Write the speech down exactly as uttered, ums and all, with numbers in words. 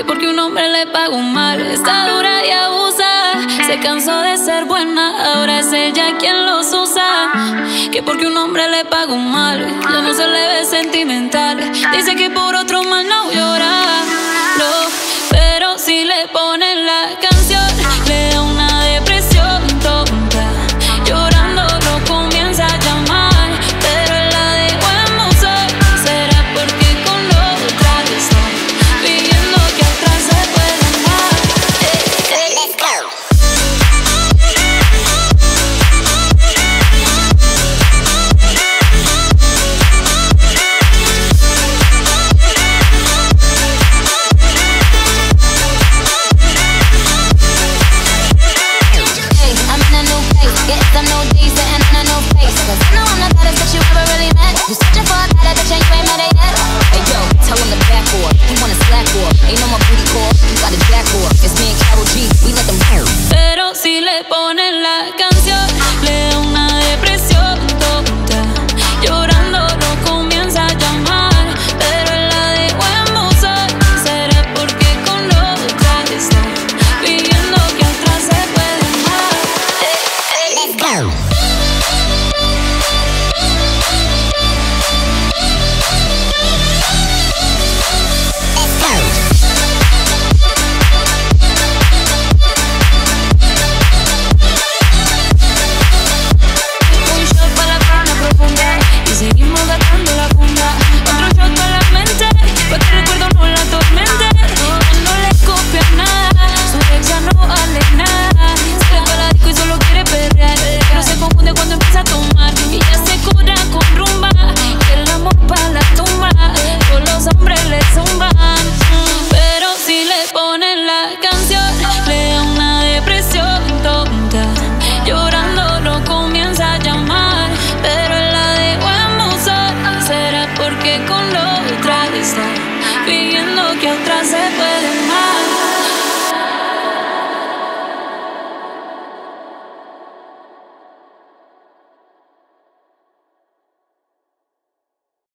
que porque un hombre le pagó mal está dura y abusa. Se cansó de ser buena, ahora es ella quien los usa. Que porque un hombre le pagó mal ya no se le ve sentimental. Dice que por otro mal no llora. No.